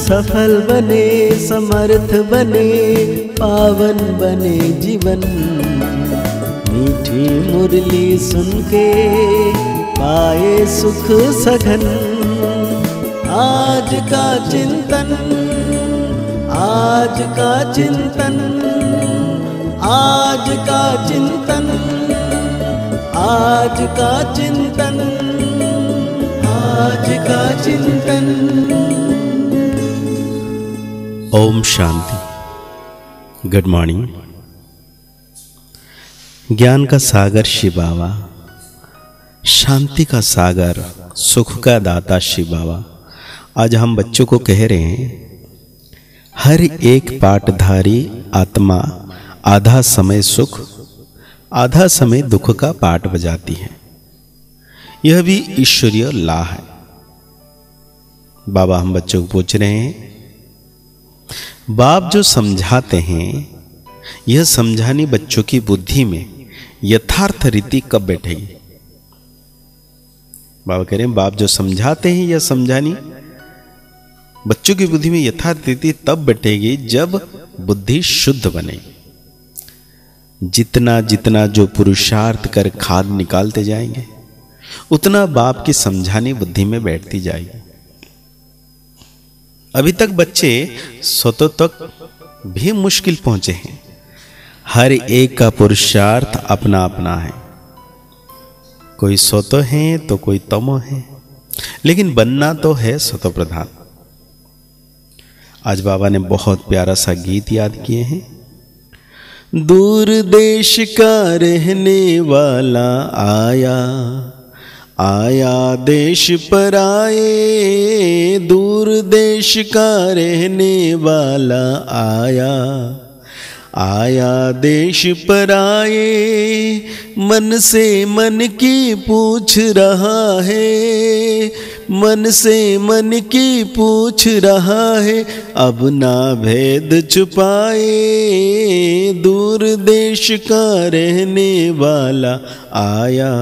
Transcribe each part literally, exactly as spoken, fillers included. सफल बने, समर्थ बने, पावन बने जीवन। मीठी मुरली सुन के पाए सुख सघन। आज का चिंतन, आज का चिंतन, आज का चिंतन, आज का चिंतन, आज का चिंतन। ओम शांति। Good morning. ज्ञान का सागर शिव बाबा, शांति का सागर, सुख का दाता शिव बाबा आज हम बच्चों को कह रहे हैं, हर एक पाठधारी आत्मा आधा समय सुख आधा समय दुख का पाठ बजाती है। यह भी ईश्वरीय ला है। बाबा हम बच्चों को पूछ रहे हैं, बाप जो समझाते हैं यह समझानी बच्चों की बुद्धि में यथार्थ रीति कब बैठेगी? बाबा कह रहे हैं, बाप जो समझाते हैं यह समझानी बच्चों की बुद्धि में यथार्थ रीति तब बैठेगी जब बुद्धि शुद्ध बनेगी। जितना जितना जो पुरुषार्थ कर खाद निकालते जाएंगे उतना बाप की समझानी बुद्धि में बैठती जाएगी। अभी तक बच्चे सतों तक भी मुश्किल पहुंचे हैं। हर एक का पुरुषार्थ अपना अपना है। कोई सतो है तो कोई तमो है, लेकिन बनना तो है सतो प्रधान। आज बाबा ने बहुत प्यारा सा गीत याद किए हैं। दूर देश का रहने वाला आया, आया देश पर आए। दूर देश का रहने वाला आया, आया देश पर आए। मन से मन की पूछ रहा है, मन से मन की पूछ रहा है, अब ना भेद छुपाए। दूर देश का रहने वाला आया,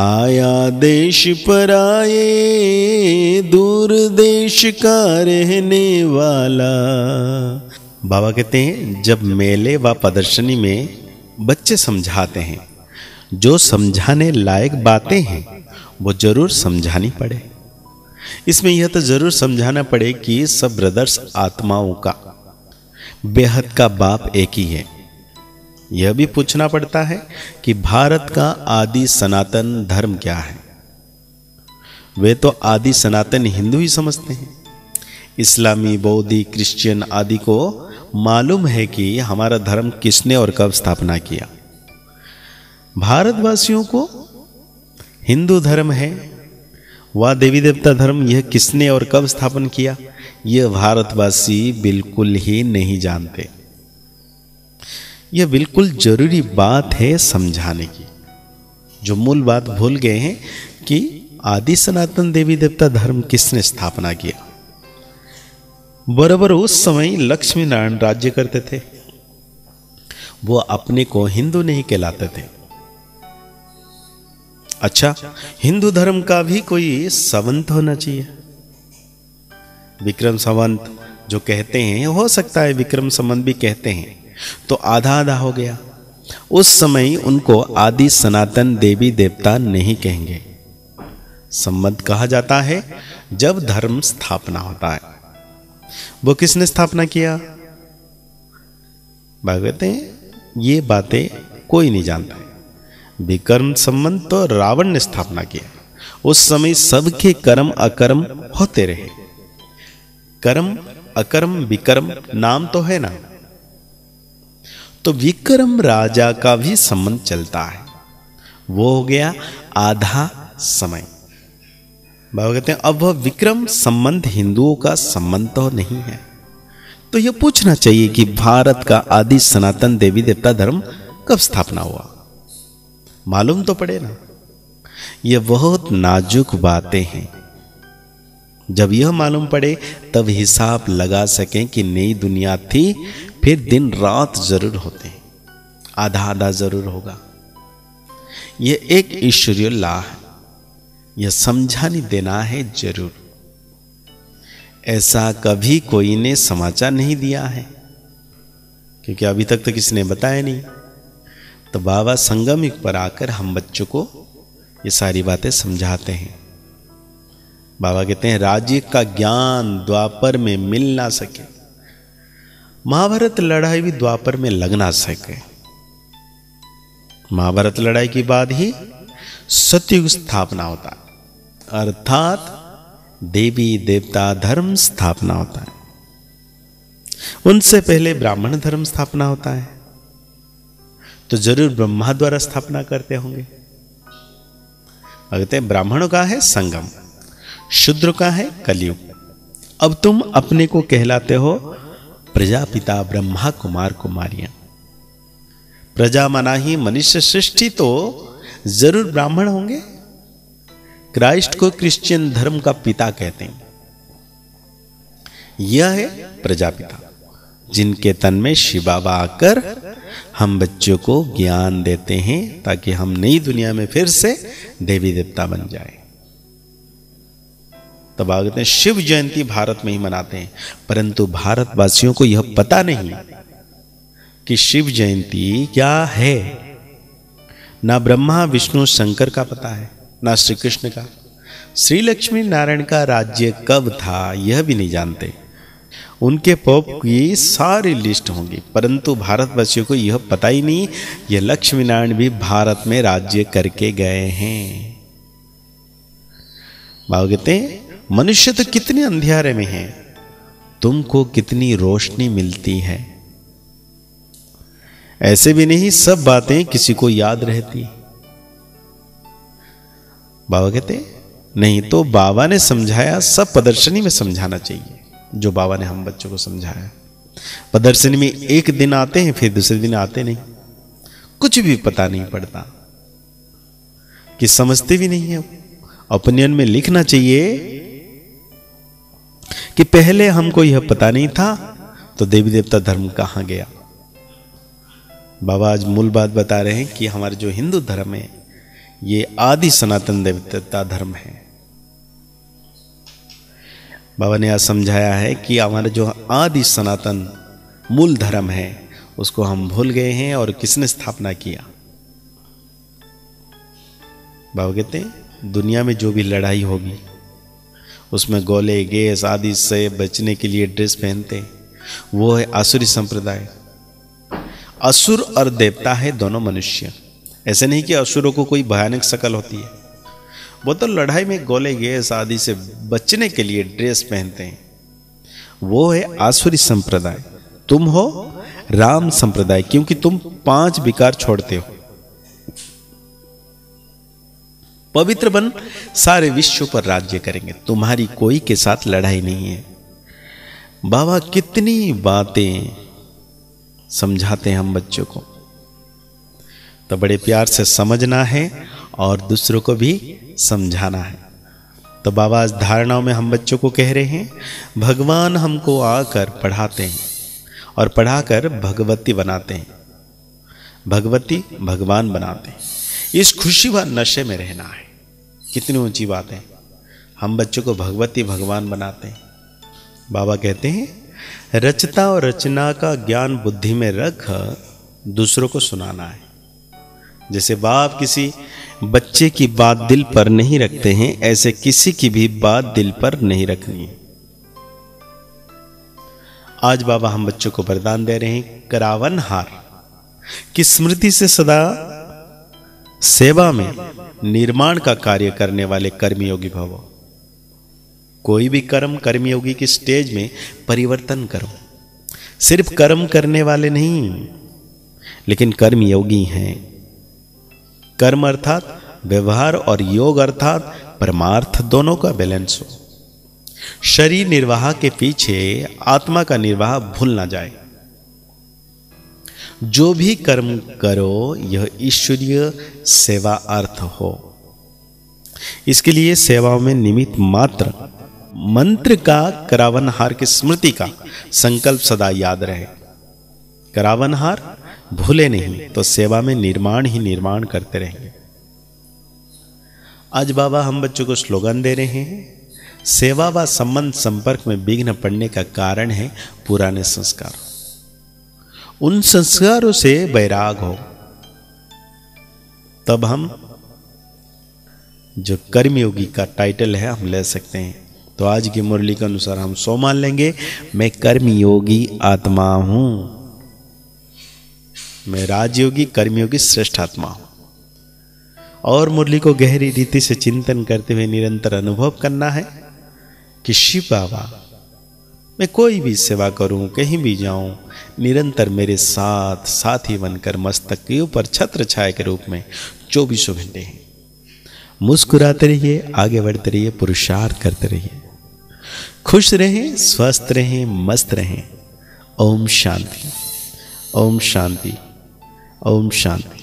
आया देश पर आए। दूर देश का रहने वाला। बाबा कहते हैं, जब मेले व प्रदर्शनी में बच्चे समझाते हैं, जो समझाने लायक बातें हैं वो जरूर समझानी पड़े। इसमें यह तो जरूर समझाना पड़े कि सब ब्रदर्स आत्माओं का, बेहद का बाप एक ही है। यह भी पूछना पड़ता है कि भारत का आदि सनातन धर्म क्या है। वे तो आदि सनातन हिंदू ही समझते हैं। इस्लामी, बौद्धी, क्रिश्चियन आदि को मालूम है कि हमारा धर्म किसने और कब स्थापना किया। भारतवासियों को हिंदू धर्म है व देवी देवता धर्म, यह किसने और कब स्थापन किया, यह भारतवासी बिल्कुल ही नहीं जानते। यह बिल्कुल जरूरी बात है समझाने की। जो मूल बात भूल गए हैं कि आदि सनातन देवी देवता धर्म किसने स्थापना किया। बराबर उस समय लक्ष्मी नारायण राज्य करते थे। वो अपने को हिंदू नहीं कहलाते थे। अच्छा, हिंदू धर्म का भी कोई संवत होना चाहिए। विक्रम संवत जो कहते हैं, हो सकता है विक्रम संवत भी कहते हैं, तो आधा आधा हो गया। उस समय उनको आदि सनातन देवी देवता नहीं कहेंगे। संवत कहा जाता है जब धर्म स्थापना होता है। वो किसने स्थापना किया? भागवत हैं, ये बातें कोई नहीं जानता। विक्रम संवत तो रावण ने स्थापना किया। उस समय सबके कर्म अकर्म होते रहे। कर्म अकर्म विक्रम नाम तो है ना, तो विक्रम राजा का भी संबंध चलता है। वो हो गया आधा समय। बाबा कहते हैं, अब वह विक्रम संबंध हिंदुओं का संबंध तो नहीं है। तो यह पूछना चाहिए कि भारत का आदि सनातन देवी देवता धर्म कब स्थापना हुआ, मालूम तो पड़े ना। यह बहुत नाजुक बातें हैं। जब यह मालूम पड़े तब हिसाब लगा सकें कि नई दुनिया थी, फिर दिन रात जरूर होते हैं, आधा आधा जरूर होगा। यह एक ईश्वरीय लाह है, यह समझाने देना है जरूर। ऐसा कभी कोई ने समाचार नहीं दिया है, क्योंकि अभी तक तो किसी ने बताया नहीं। तो बाबा संगम युग पर आकर हम बच्चों को ये सारी बातें समझाते हैं। बाबा कहते हैं राज्य का ज्ञान द्वापर में मिल ना सके, महाभारत लड़ाई भी द्वापर में लग ना सके। महाभारत लड़ाई के बाद ही सतयुग स्थापना होता है, अर्थात देवी देवता धर्म स्थापना होता है। उनसे पहले ब्राह्मण धर्म स्थापना होता है, तो जरूर ब्रह्मा द्वारा स्थापना करते होंगे। कहते हैं ब्राह्मणों का है संगम, शूद्र का है कलयुग। अब तुम अपने को कहलाते हो प्रजापिता ब्रह्मा कुमार कुमारियां। प्रजा माना ही मनुष्य सृष्टि, तो जरूर ब्राह्मण होंगे। क्राइस्ट को क्रिश्चियन धर्म का पिता कहते हैं। यह है प्रजापिता, जिनके तन में शिव बाबा आकर हम बच्चों को ज्ञान देते हैं, ताकि हम नई दुनिया में फिर से देवी देवता बन जाए। तब आगे कहते हैं शिव जयंती भारत में ही मनाते हैं, परंतु भारतवासियों को यह पता नहीं कि शिव जयंती क्या है। ना ब्रह्मा विष्णु शंकर का पता है, ना श्री कृष्ण का। श्री लक्ष्मी नारायण का राज्य कब था यह भी नहीं जानते। उनके पोप की सारी लिस्ट होंगी, परंतु भारतवासियों को यह पता ही नहीं। यह लक्ष्मी नारायण भी भारत में राज्य करके गए हैं। बाबा कहते हैं मनुष्य तो कितने अंधेरे में है, तुमको कितनी रोशनी मिलती है। ऐसे भी नहीं सब बातें किसी को याद रहती। बाबा कहते नहीं तो बाबा ने समझाया सब प्रदर्शनी में समझाना चाहिए, जो बाबा ने हम बच्चों को समझाया। प्रदर्शनी में एक दिन आते हैं, फिर दूसरे दिन आते नहीं, कुछ भी पता नहीं पड़ता, कि समझते भी नहीं है। ओपिनियन में लिखना चाहिए कि पहले हमको यह पता नहीं था, तो देवी देवता धर्म कहां गया। बाबा आज मूल बात बता रहे हैं कि हमारे जो हिंदू धर्म है ये आदि सनातन देवी देवता धर्म है। बाबा ने आज समझाया है कि हमारा जो आदि सनातन मूल धर्म है उसको हम भूल गए हैं, और किसने स्थापना किया। बाबा कहते हैं दुनिया में जो भी लड़ाई होगी उसमें गोले गैस आदि से बचने के लिए ड्रेस पहनते, वो है आसुरी संप्रदाय। असुर और देवता है दोनों मनुष्य। ऐसे नहीं कि असुरों को कोई भयानक शकल होती है, वो तो लड़ाई में गोले गैस आदि से बचने के लिए ड्रेस पहनते हैं, वो है आसुरी संप्रदाय। तुम हो राम संप्रदाय, क्योंकि तुम पांच विकार छोड़ते हो। पवित्र बन सारे विश्व पर राज्य करेंगे, तुम्हारी कोई के साथ लड़ाई नहीं है। बाबा कितनी बातें समझाते हैं हम बच्चों को, तो बड़े प्यार से समझना है और दूसरों को भी समझाना है। तो बाबा आज धारणाओं में हम बच्चों को कह रहे हैं, भगवान हमको आकर पढ़ाते हैं और पढ़ाकर भगवती बनाते हैं, भगवती भगवान बनाते हैं। इस खुशी व नशे में रहना है। कितनी ऊंची बात है, हम बच्चों को भगवती भगवान बनाते हैं। बाबा कहते हैं रचता और रचना का ज्ञान बुद्धि में रख दूसरों को सुनाना है। जैसे बाप किसी बच्चे की बात दिल पर नहीं रखते हैं, ऐसे किसी की भी बात दिल पर नहीं रखनी है। आज बाबा हम बच्चों को वरदान दे रहे हैं करावन हार की स्मृति से सदा सेवा में निर्माण का कार्य करने वाले कर्मयोगी भवो। कोई भी कर्म कर्मयोगी की स्टेज में परिवर्तन करो। सिर्फ कर्म करने वाले नहीं, लेकिन कर्मयोगी हैं। कर्म अर्थात व्यवहार और योग अर्थात परमार्थ, दोनों का बैलेंस हो। शरीर निर्वाह के पीछे आत्मा का निर्वाह भूल ना जाए। जो भी कर्म करो यह ईश्वरीय सेवा अर्थ हो। इसके लिए सेवाओं में निमित्त मात्र मंत्र का करावनहार की स्मृति का संकल्प सदा याद रहे। करावनहार भूले नहीं तो सेवा में निर्माण ही निर्माण करते रहेंगे। आज बाबा हम बच्चों को स्लोगन दे रहे हैं, सेवा व संबंध संपर्क में विघ्न पड़ने का कारण है पुराने संस्कार। उन संस्कारों से वैराग हो, तब हम जो कर्मयोगी का टाइटल है हम ले सकते हैं। तो आज की मुरली के अनुसार हम सो मान लेंगे, मैं कर्मयोगी आत्मा हूं, मैं राजयोगी कर्मयोगी श्रेष्ठ आत्मा हूं। और मुरली को गहरी रीति से चिंतन करते हुए निरंतर अनुभव करना है कि शिव बाबा, मैं कोई भी सेवा करूं, कहीं भी जाऊं, निरंतर मेरे साथ साथी बनकर मस्तक के ऊपर छत्र छाया के रूप में चौबीसों घंटे हैं। मुस्कुराते रहिए, आगे बढ़ते रहिए, पुरुषार्थ करते रहिए, खुश रहें, स्वस्थ रहें, मस्त रहें। ओम शांति, ओम शांति, ओम शांति।